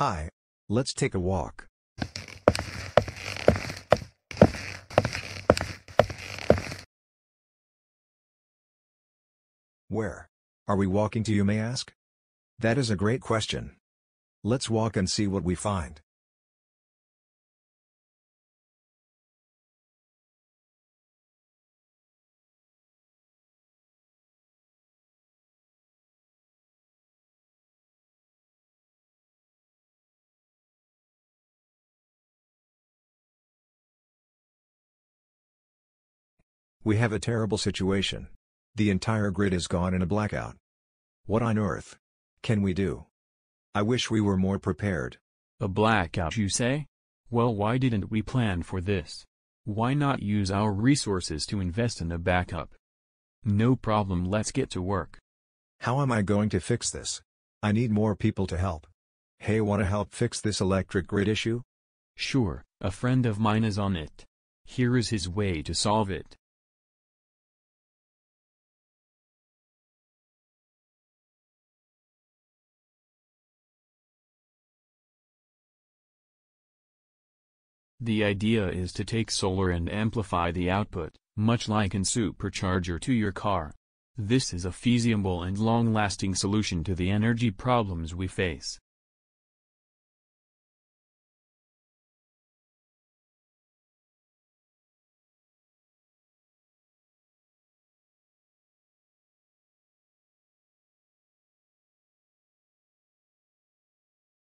Hi, let's take a walk. Where are we walking to, you may ask? That is a great question. Let's walk and see what we find. We have a terrible situation. The entire grid is gone in a blackout. What on earth can we do? I wish we were more prepared. A blackout, you say? Well, why didn't we plan for this? Why not use our resources to invest in a backup? No problem, let's get to work. How am I going to fix this? I need more people to help. Hey, wanna help fix this electric grid issue? Sure, a friend of mine is on it. Here is his way to solve it. The idea is to take solar and amplify the output, much like a supercharger to your car. This is a feasible and long-lasting solution to the energy problems we face.